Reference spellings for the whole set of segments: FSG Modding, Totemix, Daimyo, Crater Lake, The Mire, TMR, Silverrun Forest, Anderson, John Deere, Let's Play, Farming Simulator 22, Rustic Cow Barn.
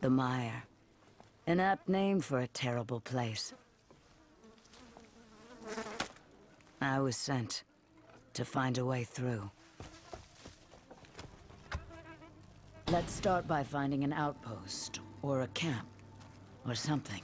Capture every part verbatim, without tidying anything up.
The Mire. An apt name for a terrible place. I was sent to find a way through. Let's start by finding an outpost, or a camp, or something.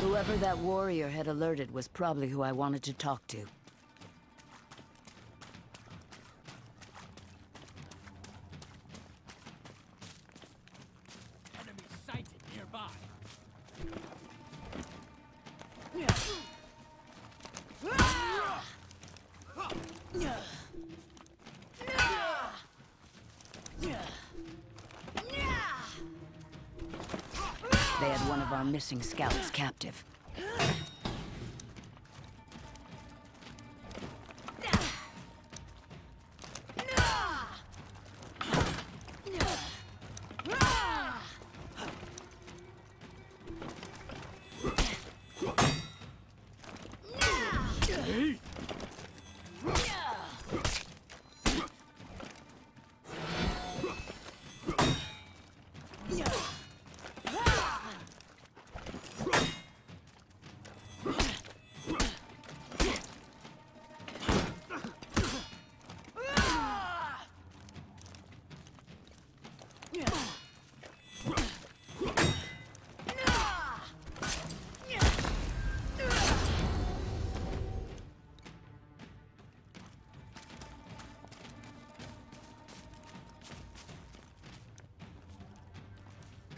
Whoever that warrior had alerted was probably who I wanted to talk to. Enemy sighted nearby. They had one of our missing scouts captive.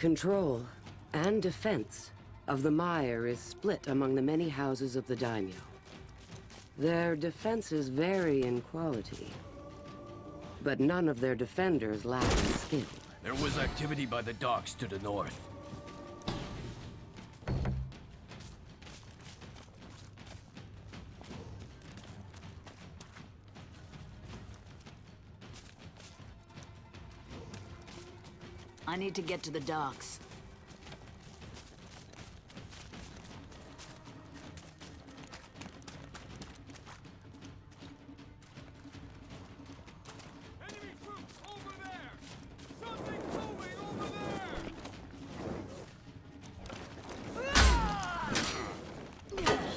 Control and defense of the Mire is split among the many houses of the Daimyo. Their defenses vary in quality, but none of their defenders lack skill. There was activity by the docks to the north. I need to get to the docks. Enemy troops over there! Something's moving over there! Ah! Yeah.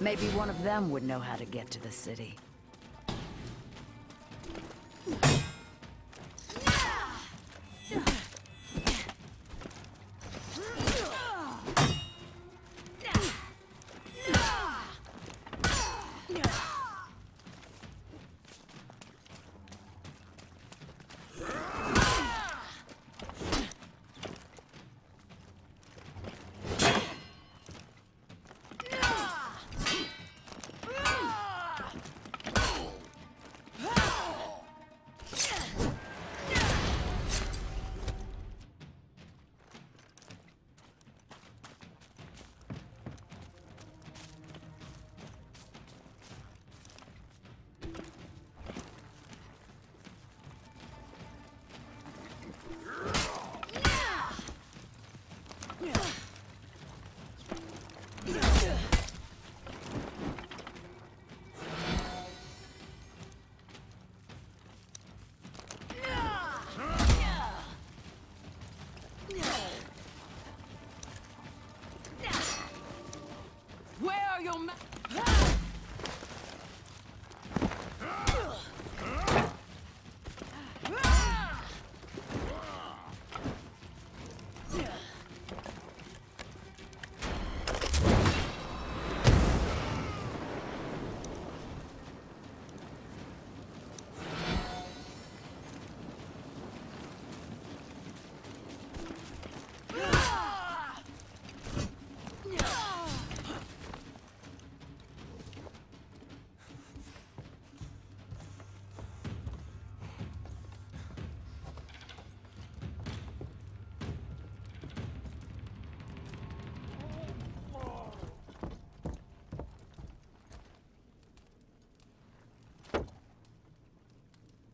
Maybe one of them would know how to get to the city.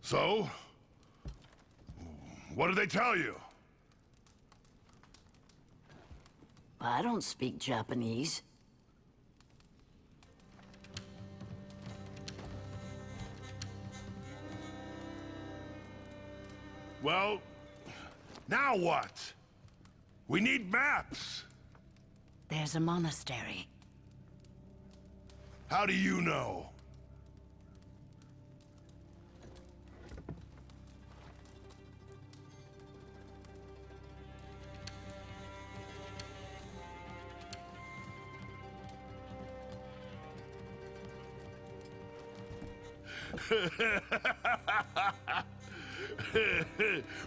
So, what did they tell you? I don't speak Japanese. Well, now what? We need maps. There's a monastery. How do you know?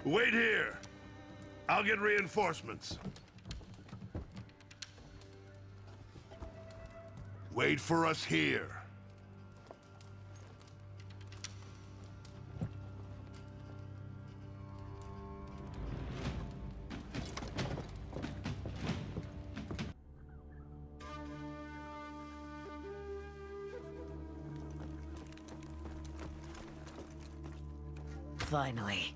Wait here. I'll get reinforcements. Wait for us here. Finally.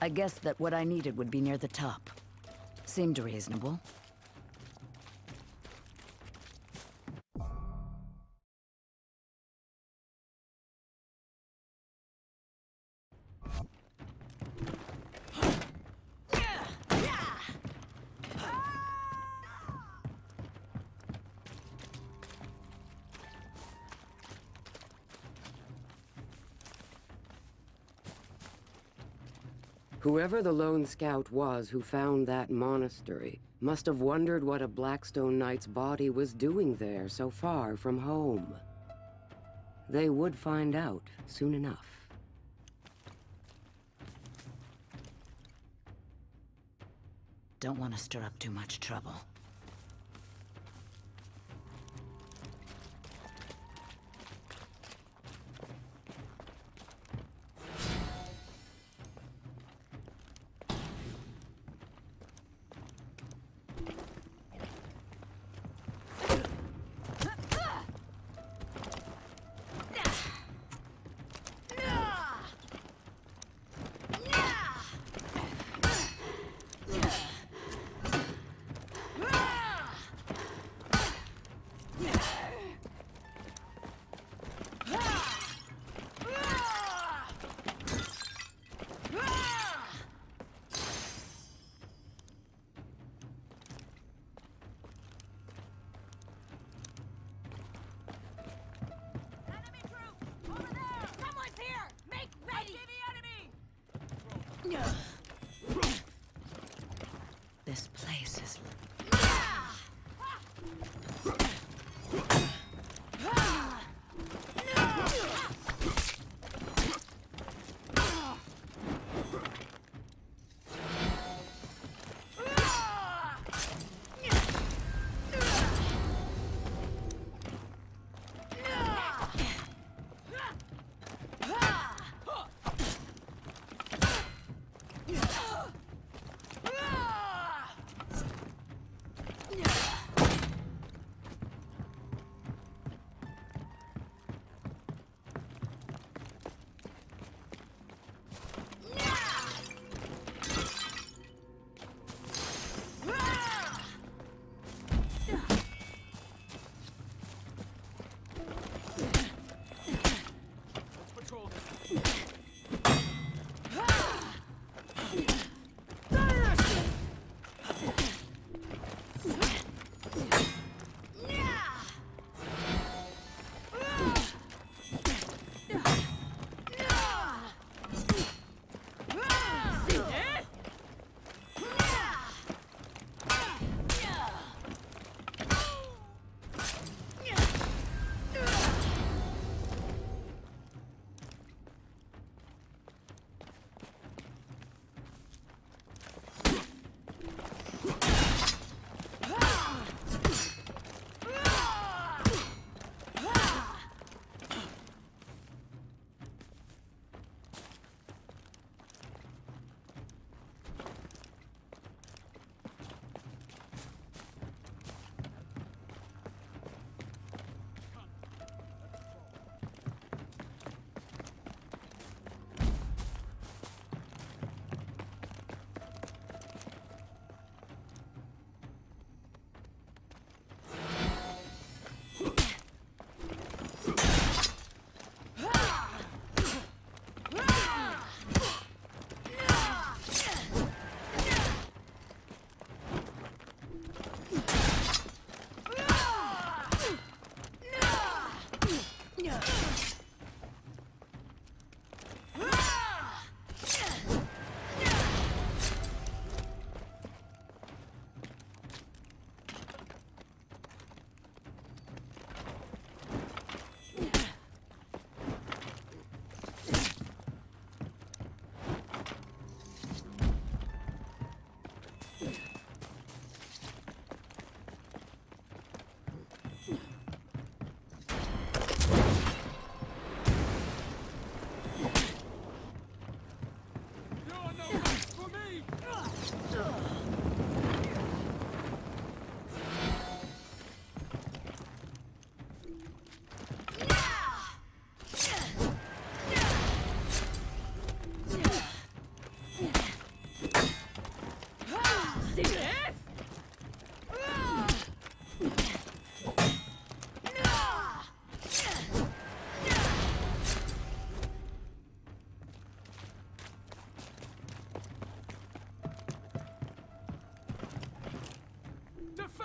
I guessed that what I needed would be near the top. Seemed reasonable. Whoever the lone scout was who found that monastery must have wondered what a Blackstone Knight's body was doing there so far from home. They would find out soon enough. Don't want to stir up too much trouble. This place is...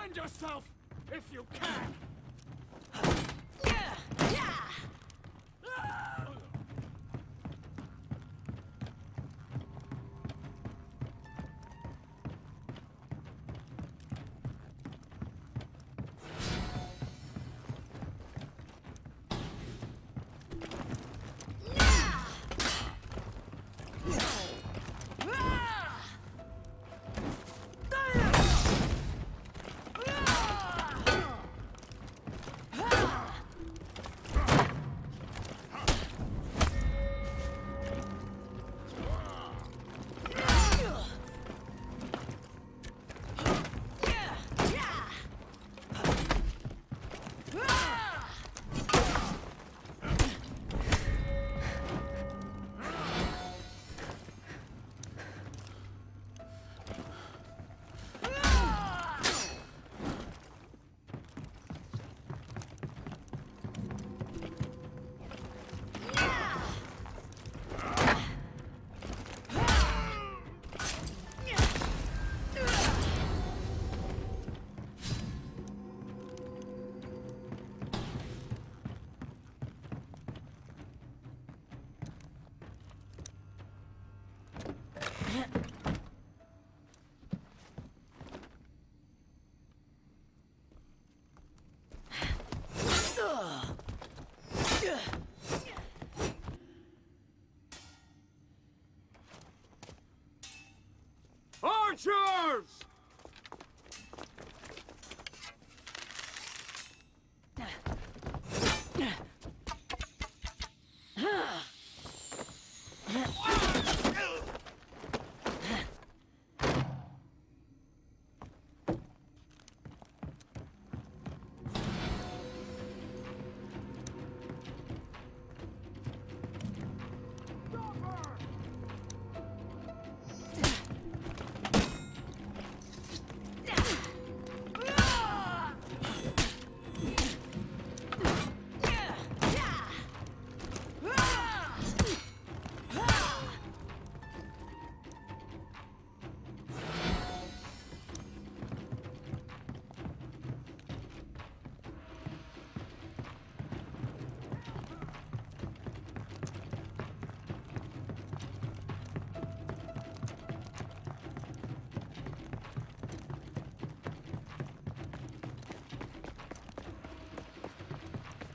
Defend yourself if you can! Archers!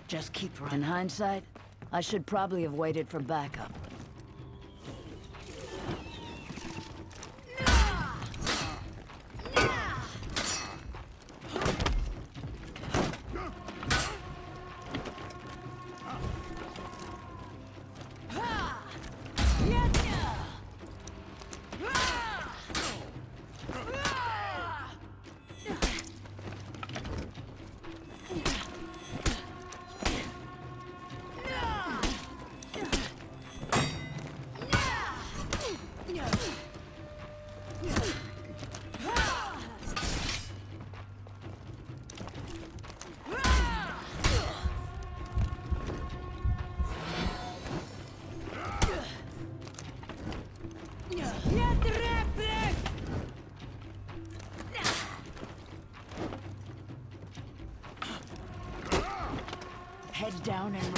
Just keep running. In hindsight, I should probably have waited for backup. Head down and run.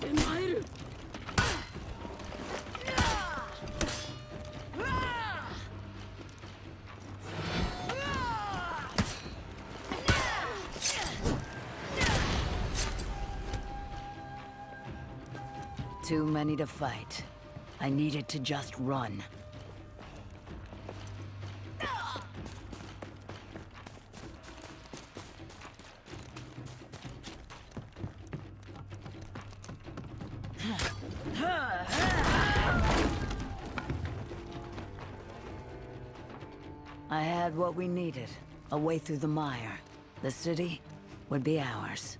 The Mire! Too many to fight. I needed to just run. I had what we needed. A way through the mire. The city would be ours.